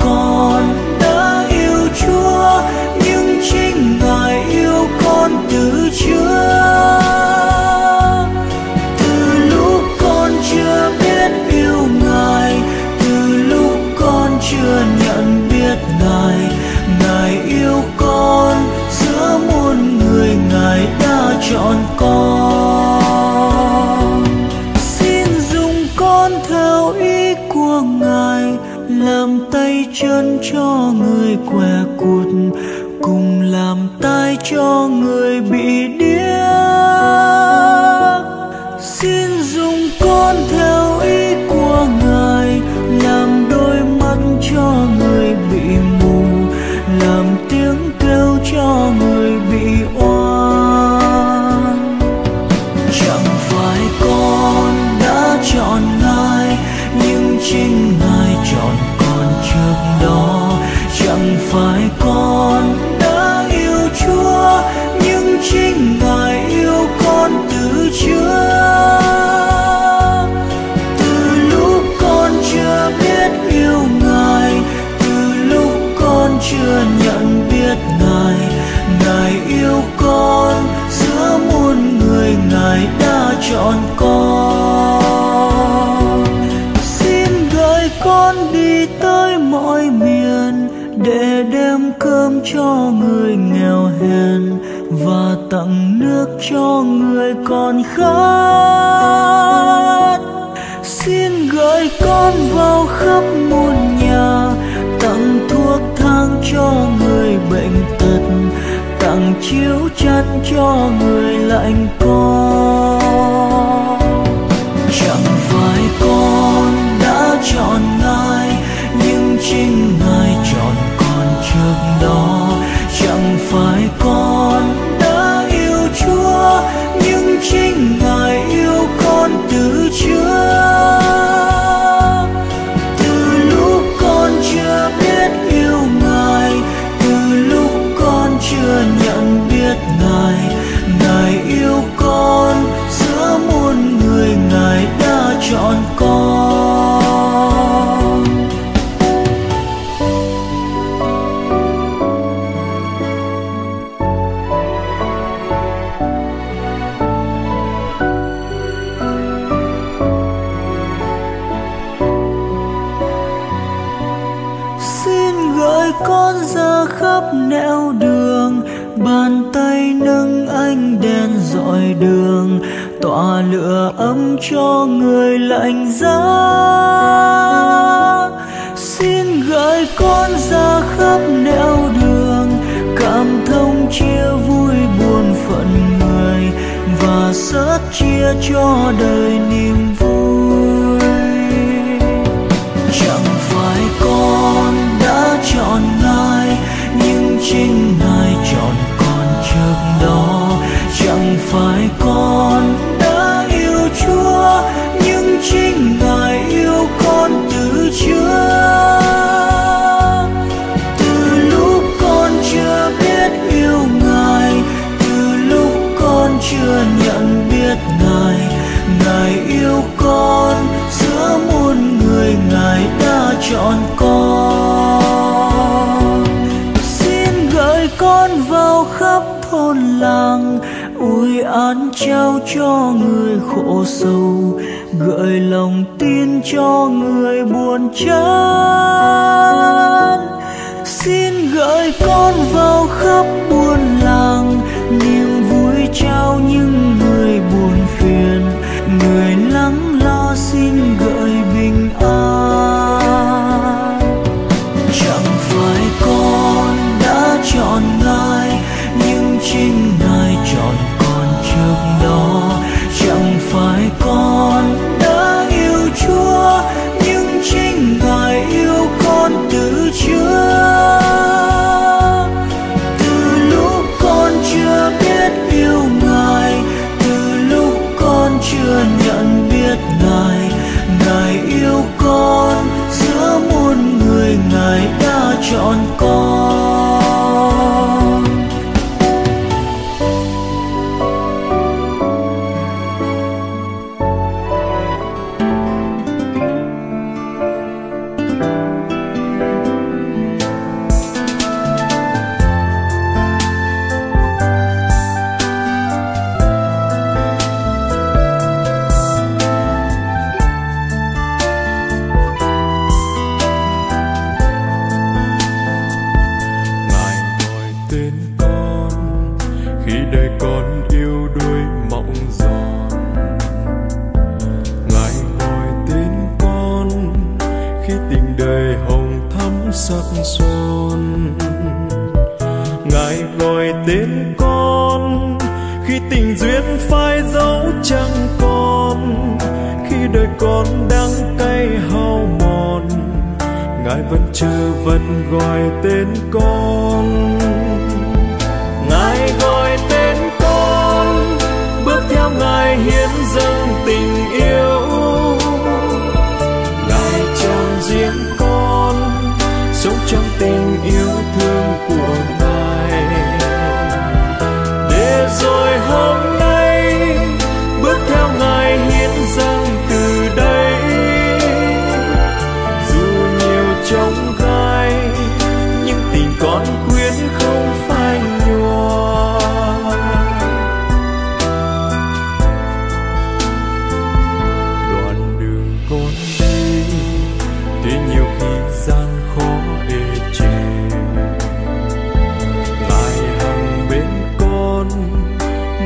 Con đã yêu Chúa, nhưng chính Ngài yêu con từ có giờ khắp nẻo đường, bàn tay nâng ánh đèn dọi đường, tỏa lửa ấm cho người lạnh giá. Xin gửi con ra khắp nẻo đường, cảm thông chia vui buồn phận người, và sớt chia cho đời niềm vui. Chẳng phải con đã chọn ngài, nhưng chính ngài chọn con trước đó. Chẳng phải con đã yêu Chúa, nhưng chính ngài yêu con từ trước. Từ lúc con chưa biết yêu ngài, từ lúc con chưa nhận biết ngài, ngài yêu con giữa muôn người, ngài đã chọn con. Xin gửi con vào khắp thôn làng, ủi an trao cho người khổ sầu, gợi lòng tin cho người buồn chán. Xin gửi con vào khắp buôn làng, niềm vui trao những người buồn phiền, người lắng lo xin gửi bình an. Chẳng phải con đã chọn ngài, nhưng chính ngài chọn con trước đó. Chẳng phải con đã yêu Chúa, nhưng chính ngài yêu con từ trước. Từ lúc con chưa biết yêu ngài, từ lúc con chưa nhận biết ngài, ngài yêu con giữa muôn người, ngài đã chọn con. Sắc son ngài gọi tên con, khi tình duyên phai dấu chẳng còn, khi đời con đang cay hao mòn, ngài vẫn chờ vẫn gọi tên con. Ngài gọi tên con, bước theo ngài hiến dâng tình yêu, ngài chọn riêng con sống trong tình yêu thương của ngài, để rồi hôm nay bước theo ngài hiến dâng từ đây. Dù nhiều trong gai, nhưng tình con quyết không phai nhòa. Đoạn đường con đi, tuy nhiều khi gian khổ,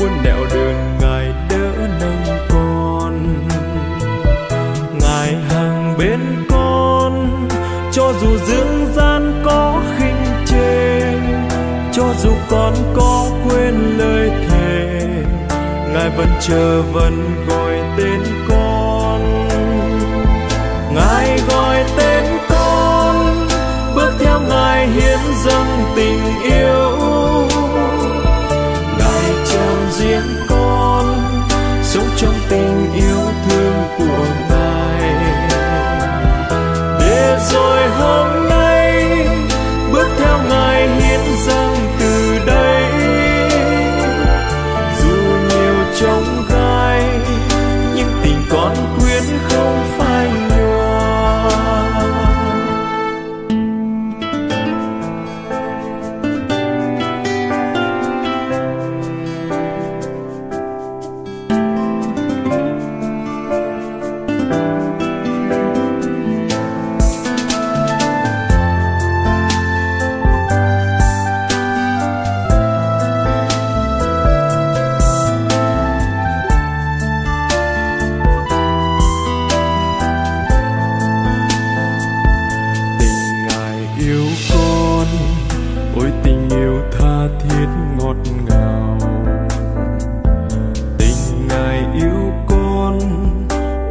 muôn nẻo đường ngài đỡ nâng con, ngài hàng bên con. Cho dù dương gian có khinh chê, cho dù con có quên lời thề, ngài vẫn chờ vẫn gọi tên con. Ngài gọi tên con, bước theo ngài hiến dâng tình yêu, riêng con sống trong tình yêu thương của ngài, để rồi hôm nay bước theo ngài hiến dâng từ đây. Dù nhiều trong gai,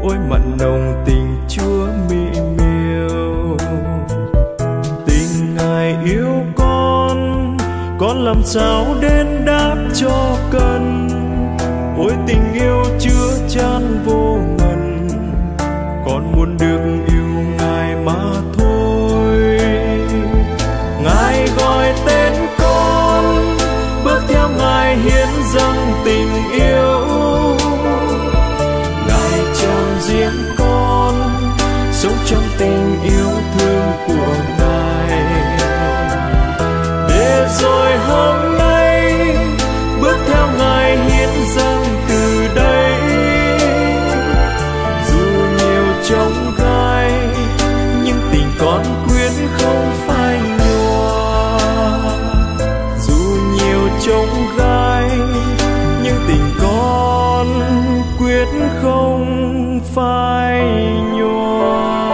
ôi mặn nồng tình Chúa mỹ miều. Tình Ngài yêu con làm sao đến đáp cho cần. Ôi tình yêu chứa chan vô ngần, con muốn được yêu Ngài mà thôi. Ngài gọi tên con, bước theo Ngài hiến dâng tình yêu. Ngài chọn riêng con, sống trong tình yêu thương của Ngài. Để rồi hôm nay bước theo Ngài hiến dâng từ đây. Dù nhiều chông gai, nhưng tình con quyết không phai nhòa. Dù nhiều chông gai, nhưng tình con quyết không phai nhòa.